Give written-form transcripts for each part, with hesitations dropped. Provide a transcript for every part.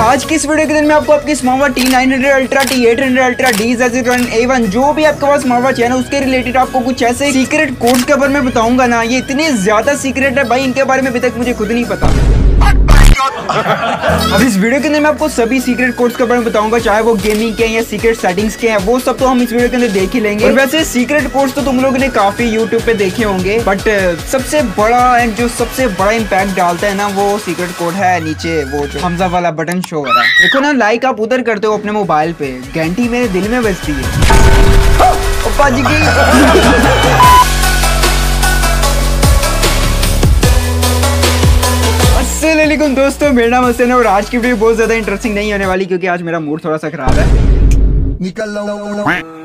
आज की इस वीडियो के दिन में आपको आपकी smartwatch T900 ultra, T800 ultra, D701A1 जो भी आपके पास स्मार्टवॉच है ना उसके रिलेटेड आपको कुछ ऐसे सीक्रेट कोड्स के बारे में बताऊंगा ना, ये इतने ज्यादा सीक्रेट है भाई, इनके बारे में अभी तक मुझे खुद नहीं पता। अब इस वीडियो के अंदर मैं आपको सभी सीक्रेट कोड्स के बारे में बताऊंगा, चाहे वो गेमिंग के हैं या सीक्रेट सेटिंग्स के हैं, वो सब तो हम इस वीडियो के अंदर देख ही लेंगे। और वैसे सीक्रेट कोड्स तो तुम लोगों ने काफी यूट्यूब पे देखे होंगे, बट सबसे बड़ा एंड जो सबसे बड़ा इम्पैक्ट डालता है ना वो सीक्रेट कोड है नीचे वो जो हमजा वाला बटन शो हो रहा है। देखो ना, लाइक आप उधर करते हो अपने मोबाइल पे, घंटी मेरे दिल में बजती है। अस्सलामुअलैकुम दोस्तों, मेरा नाम हसन है और आज की वीडियो बहुत ज्यादा इंटरेस्टिंग नहीं होने वाली क्योंकि आज मेरा मूड थोड़ा सा खराब है। निकल लो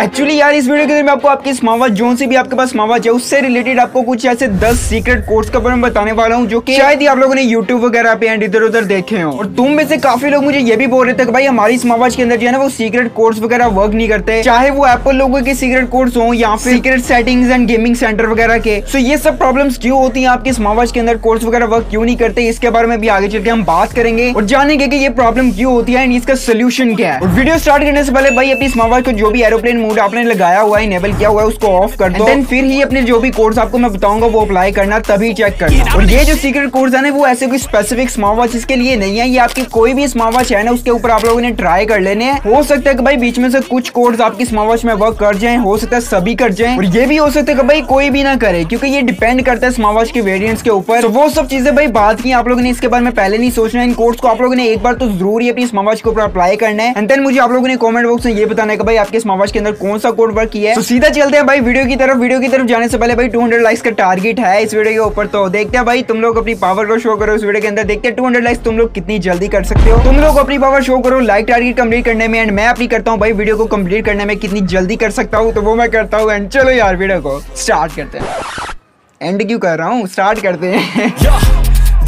एक्चुअली यार, इस वीडियो के अंदर मैं आपको आपकी स्मार्टवॉच जोन से भी आपके पास स्मार्टवॉच है उससे रिलेटेड आपको कुछ ऐसे 10 सीक्रेट कोड्स के बारे में बताने वाला हूँ जो कि शायद ही आप लोगों ने यूट्यूब वगैरह पे एंड इधर उधर देखे हो। और तुम में से काफी लोग मुझे ये भी बोल रहे थे कि भाई हमारी स्मार्टवॉच के अंदर जो है ना वो सीक्रेट कोड्स वगैरह वर्क नहीं करते, चाहे वो एप्पल लोगों के सीक्रेट कोड्स हो या फिर secret settings and gaming centre वगैरह के। सो ये सब प्रॉब्लम्स क्यों होती है आपके स्मार्टवॉच के अंदर, कोड्स वगैरह वर्क क्यों नहीं करते, इसके बारे में भी आगे चल के हम बात करेंगे और जानेंगे कि ये प्रॉब्लम क्यों होती है एंड इसका सोल्यूशन क्या है। और वीडियो स्टार्ट करने से पहले भाई अपनी स्मार्टवॉच को जो भी एरोप्लेन मोड आपने लगाया हुआ है, इनेबल किया हुआ है, उसको ऑफ कर दो, देन फिर ही अपने जो भी कोड्स आपको मैं बताऊंगा वो अप्लाई करना, तभी चेक करना। और ये जो सीक्रेट कोड्स है ना वो ऐसे कोई स्पेसिफिक स्मार्टवॉच इसके लिए नहीं है, ये आपकी कोई भी स्मार्टवॉच है ना उसके ऊपर आप लोगों ने ट्राई कर लेने हैं। हो सकता है कि भाई बीच में से कुछ कोड्स आपकी स्मार्टवॉच में वर्क कर जाए, हो सकता है सभी कर जाए, और ये भी हो सकता है कि भाई कोई भी ना करे, क्योंकि ये डिपेंड करता है स्मार्टवॉच के वेरिएंट्स के ऊपर। तो वो सब चीजें भाई बात की, आप लोगों ने इसके बारे में पहले नहीं सोचना, इन कोड्स को आप लोगों ने एक बार तो जरूर ही अपनी स्मार्टवॉच के ऊपर अप्लाई करना है। एंड देन मुझे आप लोगों ने कमेंट बॉक्स में ये बताना है कि भाई आपके स्मार्टवॉच के अंदर कौन सा कोड वर्क किया है। तो सीधा चलते हैं भाई वीडियो की तरफ जाने से पहले भाई 200 लाइक्स का टारगेट है इस वीडियो के ऊपर, तो देखते हैं भाई तुम लोग अपनी पावर को शो करो इस वीडियो के अंदर, देखते हैं 200 लाइक्स तुम लोग कितनी जल्दी कर सकते हो। तुम लोग अपनी पावर शो करो लाइक टारगेट कंप्लीट करने में, एंड मैं अपनी करता हूँ भाई वीडियो को कंप्लीट करने में कितनी जल्दी कर सकता हूँ, तो वो मैं करता हूँ। एंड चलो यार वीडियो को स्टार्ट करते हैं, एंड क्यों कर रहा हूँ, स्टार्ट करते हैं।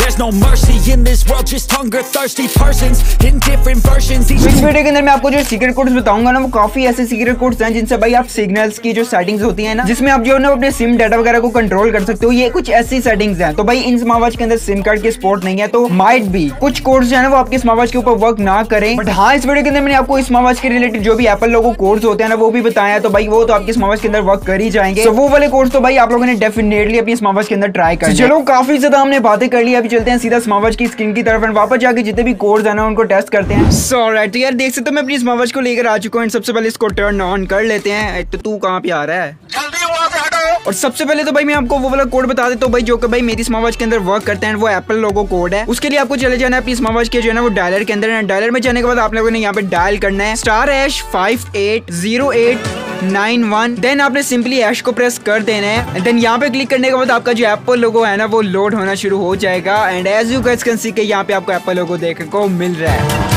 There's no mercy in this world, just hunger thirsty persons in different versions. इस वीडियो के अंदर मैं आपको जो सीक्रेट कोड्स बताऊंगा ना वो काफी ऐसे सीक्रेट कोड्स हैं जिनसे भाई आप सिग्नल्स की जो सेटिंग्स होती है ना जिसमें आप जो ना अपने सिम डाटा वगैरह को कंट्रोल कर सकते हो, ये कुछ ऐसी सेटिंग्स हैं। तो भाई इन स्मार्टवॉच के अंदर सिम कार्ड की सपोर्ट नहीं है, तो माइट भी कुछ कोड्स जो है ना वो आपके स्मार्टवॉच के ऊपर वर्क ना करें। बट हाँ, इस वीडियो के अंदर मैंने आपको स्मार्टवॉच के रिलेटेड जो भी एप्पल लोगों कोड्स होते हैं ना वो भी बताया, तो भाई वो तो आपके स्मार्टवॉच के अंदर वर्क कर ही जाएंगे। तो वो वाले कोड्स तो भाई आप लोगों ने डेफिनेटली अपनी स्मार्टवॉच के अंदर ट्राई कर। चलो काफी ज्यादा हमने बातें कर ली, अभी चलते हैं सीधा स्मार्टवॉच की स्क्रीन की तरफ और वापस जाके जितने भी कोड्स हैं उनको टेस्ट करते हैं। सॉरी तो यार, देख सकते हो मैं अपनी स्मार्टवॉच को लेकर आ चुका हूं, सबसे पहले इसको टर्न ऑन कर लेते हैं। तो तू कहां पे आ रहा है, जल्दी वहां से हटो। और सबसे पहले तो भाई मैं आपको वो वाला कोड बता देता हूँ भाई जो कि भाई मेरी स्मार्टवॉच के अंदर वर्क करते हैं, वो एप्पल लोगो कोड है। उसके लिए आपको चले जाना है अपनी स्मार्टवॉच के जो है ना वो डायलर के अंदर, डायलर में जाने के बाद आप लोगों ने यहाँ पे डायल करना है *580891, देन आपने सिंपली ऐश को प्रेस कर देना है। देन यहाँ पे क्लिक करने के बाद आपका जो एप्पल लोगो है ना वो लोड होना शुरू हो जाएगा। And as you guys can see के यहाँ पे आपको एप्पल लोगो देखने को मिल रहा है।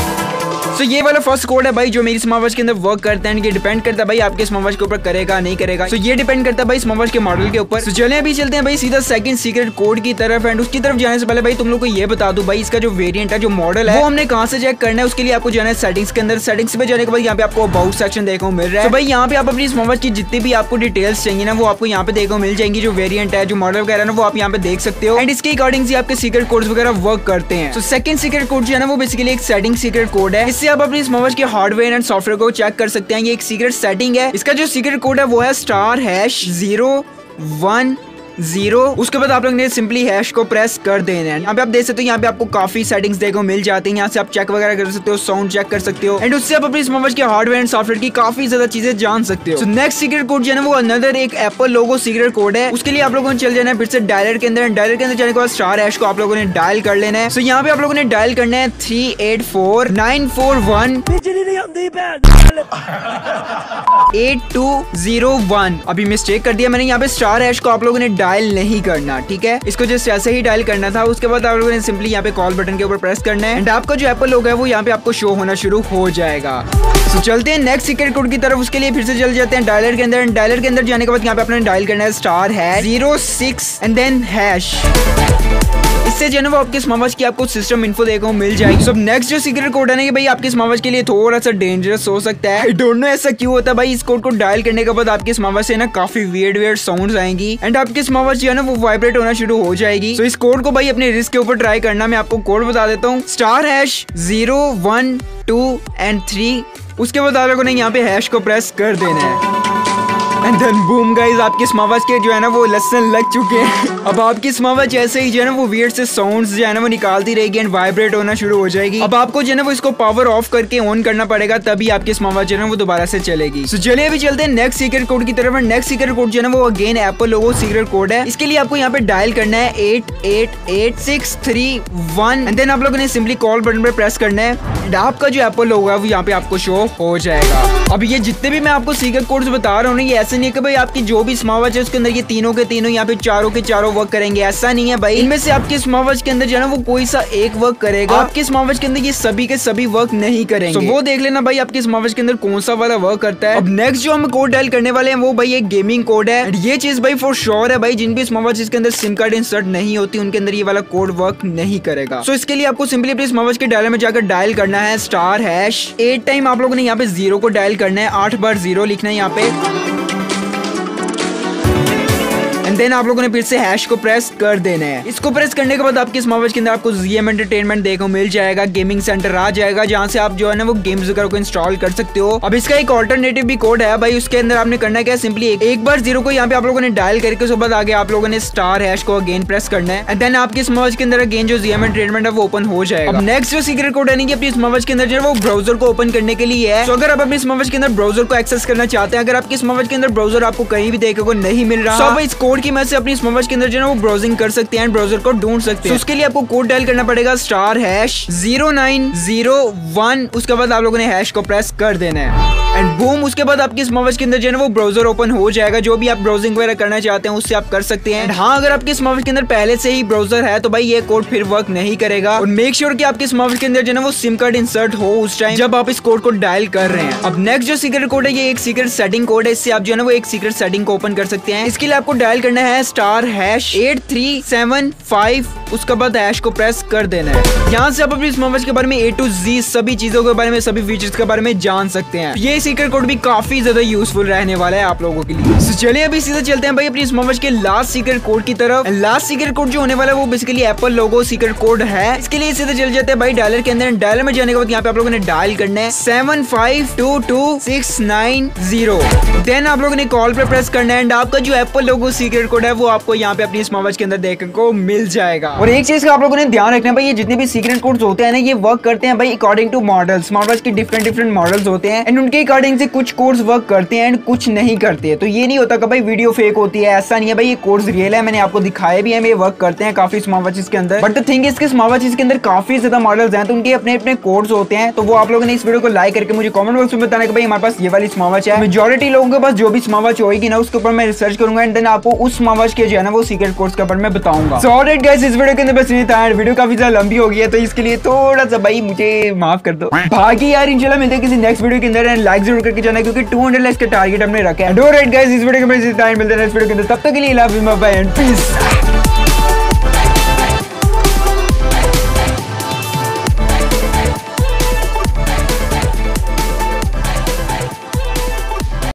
तो ये वाला फर्स्ट कोड है भाई जो मेरी स्मार्टवॉच के अंदर वर्क करता है, ये डिपेंड करता है भाई आपके स्मार्टवॉच के ऊपर करेगा नहीं करेगा। तो ये डिपेंड करता है भाई स्मार्टवॉच के मॉडल के ऊपर। तो चलिए अभी चलते हैं भाई सीधा सेकंड सीक्रेट कोड की तरफ। एंड उसकी तरफ जाने से पहले भाई तुम लोग को ये बता दूं भाई इसका जो वेरिएंट है जो मॉडल है वो हमने कहाँ से चेक करना है। उसके लिए आपको जाना है सेटिंग्स के अंदर, सेटिंग्स पे जाने के बाद यहाँ पे आपको अबाउट सेक्शन देखने को मिल रहा है। तो भाई यहाँ पे आप अपनी स्मार्टवॉच की जितनी भी आपको डिटेल्स चाहिए ना वो आपको यहाँ पे देखने को मिल जाएंगी, जो वेरिएंट है जो मॉडल वगैरह ना वो आप यहाँ पे देख सकते हो। एंड इसके अकॉर्डिंग आपके सीक्रेट कोड्स वगैरह वर्क करते हैं। तो सेकंड सीक्रेट कोड जो है ना वो बेसिकली एक सेटिंग सीक्रेट कोड है, इससे आप अपनी स्मार्टवॉच के हार्डवेयर एंड सॉफ्टवेयर को चेक कर सकते हैं। ये एक सीक्रेट सेटिंग है, इसका जो सीक्रेट कोड है वो है *010। उसके बाद आप लोग ने सिंपली हैश को प्रेस कर देना है। यहाँ पे आप देख सकते हो यहाँ पे आपको काफी सेटिंग्स देखने को मिल जाती है, यहाँ से आप चेक वगैरह कर सकते हो, साउंड चेक कर सकते हो, एंड उससे आप अपनी स्मार्टवॉच के हार्डवेयर एंड सॉफ्टवेयर की काफी ज्यादा चीजें जान सकते हो। तो नेक्स्ट सीक्रेट कोड जो है वो अनदर एक एप्पल लोगो सीक्रेट कोड है। उसके लिए आप लोगों ने चल जाना है फिर से डायलर के अंदर, डायलर के अंदर जाने के बाद *हैश को आप लोगों ने डायल कर लेना है। तो यहाँ पे आप लोगों ने डायल करना है 38494182001। अभी मिस्टेक कर दिया मैंने, यहाँ पे *हैश को आप लोगों ने डायल नहीं करना, ठीक है, इसको जस्ट ऐसे ही डायल करना था। उसके बाद आप लोगों ने सिंपली यहाँ पे कॉल बटन के ऊपर प्रेस करना है एंड आपका जो एप्पल लोगो है वो यहाँ पे आपको शो होना शुरू हो जाएगा। तो चलते हैं नेक्स्ट सीक्रेट कोड की तरफ। उसके लिए फिर से चल जाते हैं डायलर के अंदर, डायलर के अंदर जाने के बाद यहाँ पे आपने डायल करना है *06 एंड देन #। इससे जो है वो आपके स्मार्टवॉच की आपको सिस्टम इन्फो देखने को मिल जाएगी। सब नेक्स्ट जो सीक्रेट कोड है ना कि भाई आपके स्मार्टवॉच के लिए थोड़ा सा डेंजरस हो सकता है, सकता है। आई डोंट नो ऐसा क्यों होता है भाई। इस कोड को डायल करने के बाद आपके स्मार्टवॉच से ना काफी वियर्ड वियर्ड साउंड आएंगी एंड आपकी स्मार्टवॉच जो है ना वो वाइब्रेट होना शुरू हो जाएगी। तो इस कोड को भाई अपने रिस्क के ऊपर ट्राई करना। मैं आपको कोड बता देता हूँ, *0, 1, 2 and 3। उसके बाद आप लोगों ने यहाँ पे हैश को प्रेस कर देना है एंड देन बूम गाइज, आपकी स्मार्टवॉच के जो है ना वो लेसन लग चुके हैं। अब आपकी स्मार्टवॉच ऐसे ही जो है ना वो वियर्ड से साउंड्स जो है ना वो निकालती रहेगी एंड वाइब्रेट होना शुरू हो जाएगी। अब आपको जो है ना वो इसको पावर ऑफ करके ऑन करना पड़ेगा, तभी आपकी स्मार्टवॉच जो है ना वो दोबारा से चलेगी। तो चलिए अभी चलते हैं नेक्स्ट सीक्रेट कोड की तरफ। नेक्स्ट सीक्रेट कोड जो है ना वो again Apple logo secret code है। इसके लिए आपको यहाँ पे डायल करना है 888631 एंड देन आप लोगों ने सिंपली कॉल बटन पर प्रेस करना है एंड आपका जो एप्पल लोगो है वो यहाँ पे आपको शो हो जाएगा। अब ये जितने भी मैं आपको सीक्रेट कोड्स बता रहा हूँ ना, ये ऐसा नहीं है कि भाई आपकी जो भी स्मार्टवॉच है उसके अंदर ये तीनों के तीनों यहाँ पे चारों के चारों वर्क करेंगे। ऐसा नहीं है भाई, इनमें से आपके स्मार्टवॉच के अंदर जो है ना वो कोई सा एक वर्क करेगा। आपके स्मार्टवॉच के अंदर ये सभी के सभी वर्क नहीं करेंगे। तो वो देख लेना भाई आपके स्मार्टवॉच के अंदर कौन सा वाला वर्क करता है। अब नेक्स्ट जो हम कोड डायल करने वाले हैं वो भाई एक गेमिंग कोड है। ये चीज भाई फॉर श्योर है भाई, जिन भी स्मार्टवॉच जिसके अंदर सिम कार्ड इंसर्ट नहीं होती उनके अंदर ये वाला कोड वर्क नहीं करेगा। तो इसके लिए आपको सिंपली अपने स्मार्टवॉच के डायलर में जाकर डायल करना है *#8 टाइम। आप लोगों ने यहाँ पे 0 को डायल करना है, 8 बार 0 लिखना है यहाँ पे एंड देन आप लोगों ने फिर से हैश को प्रेस कर देना है। इसको प्रेस करने के बाद आपके स्मार्टवॉच के अंदर आपको जीएम एंटरटेनमेंट देखो मिल जाएगा, गेमिंग सेंटर आ जाएगा जहाँ से आप जो है ना वो गेम्स वगैरह को इंस्टॉल कर सकते हो। अब इसका एक ऑल्टरनेटिव भी कोड है भाई, उसके अंदर आपने करना क्या है सिंपली 1 बार 0 को यहाँ पे आप लोगों ने डायल करके उसके बाद आगे आप लोगों ने *# को अगेन प्रेस करना है एंड देन आपके स्मार्टवॉच के अंदर अगेन जो जीएम एंटरटेनमेंट है वो ओपन हो जाएगा। अब नेक्स्ट जो सीक्रेट कोड है अपने स्मार्टवॉच के अंदर जो है वो ब्राउजर को ओपन करने के लिए है। तो अगर आप अपने स्मार्टवॉच के अंदर ब्राउजर को एक्सेस करना चाहते हैं, अगर आपके स्मार्टवॉच के अंदर ब्राउजर आपको कहीं भी देखने को नहीं मिल रहा, तो इस कोड की मदद से अपनी स्मार्टवॉच के अंदर जो है वो ब्राउजिंग कर सकते हैं, ब्राउजर को ढूंढ सकते हैं। तो उसके लिए आपको कोड डायल करना पड़ेगा *0901। उसके बाद आप लोगों ने हैश को प्रेस कर देना है एंड बूम, उसके बाद आपकी स्मार्टवॉच के अंदर जो है वो ब्राउजर ओपन हो जाएगा। जो भी आप ब्राउजिंग वगैरह करना चाहते हैं उससे आप कर सकते हैं। हाँ, अगर आपके स्मार्टवॉच के अंदर पहले से ही ब्राउजर है तो भाई ये कोड फिर वर्क नहीं करेगा। और मेक श्योर कि आपके स्मार्टवॉच के अंदर जो है वो सिम कार्ड इंसर्ट हो उस टाइम जब आप इस कोड को डायल कर रहे हैं। अब नेक्स्ट जो सीक्रेट कोड है ये एक सीक्रेट सेटिंग कोड है। इससे आप जो है वो एक सीक्रेट सेटिंग को ओपन कर सकते हैं। इसके लिए आपको डायल करना है *8375। उसके बाद हैश को प्रेस कर देना है। यहाँ से आप अपनी स्मार्टवॉच के बारे में A to Z सभी चीजों के बारे में, सभी फीचर्स के बारे में जान सकते हैं। ये सीक्रेट कोड भी काफी ज्यादा यूजफुल रहने वाला है आप लोगों के लिए। तो चलिए अभी सीधे चलते हैं भाई अपनी स्मार्टवॉच के लास्ट सीक्रेट कोड की तरफ। लास्ट सीक्रेट कोड जो होने वाला है वो basically Apple logo secret code है। इसके लिए सीधे चल जाते हैं भाई डायलर के अंदर। डायलर में जाने के बाद यहाँ पे आप लोगों ने डायल करना है 7522690। देन आप लोगों ने कॉल पे प्रेस करना है एंड आपका जो एप्पल लोगो सीक्रेट कोड है वो आपको यहाँ पे अपनी स्मार्टवॉच के अंदर देखने को मिल जाएगा। और एक चीज का आप लोगों ने ध्यान रखना है भाई, ये जितने भी सीक्रेट कोड्स होते हैं ना ये वर्क करते हैं भाई अकॉर्डिंग टू मॉडल। स्मार्टवॉच के डिफरेंट मॉडल्स होते हैं एंड उनके अकॉर्डिंग से कुछ कोड्स वर्क करते हैं एंड कुछ नहीं करते। तो ये नहीं होता कि भाई वीडियो फेक होती है, ऐसा नहीं है भाई। ये कोड्स रियल है, मैंने आपको दिखाए भी है, ये वर्क करते हैं काफी स्मार्टवॉचेस के अंदर। बट द थिंग इज कि स्मार्टवॉचेस के अंदर काफी ज्यादा मॉडल्स हैं तो उनके अपने अपने कोड्स होते हैं। तो वो आप लोगों ने इस वीडियो को लाइक करके मुझे कमेंट बॉक्स में बताना कि भाई हमारे पास ये वाली स्मार्टवॉच है। मेजॉरिटी लोगों के पास जो भी स्मार्टवॉच होगी ना उसके ऊपर मैं रिसर्च करूंगा एंड देन आपको उस स्मार्टवॉच के जो है ना वो सीक्रेट कोड्स के ऊपर मैं बताऊंगा। सो ऑलराइट गाइस, इस वीडियो के अंदर बस नहीं था। वीडियो काफी ज्यादा लंबी हो गई है तो इसके लिए थोड़ा सा भाई मुझे माफ कर दो। बाकी यार इंशाल्लाह मिलते हैं किसी नेक्स्ट वीडियो के अंदर एंड लाइक जरूर करके जाना क्योंकि 200 लाइक्स का टारगेट हमने रखा है। ऑलराइट गाइस, इस वीडियो के अंदर बस इतना ही। मिलते हैं नेक्स्ट वीडियो के अंदर, तब तक के लिए love you, bye and piece.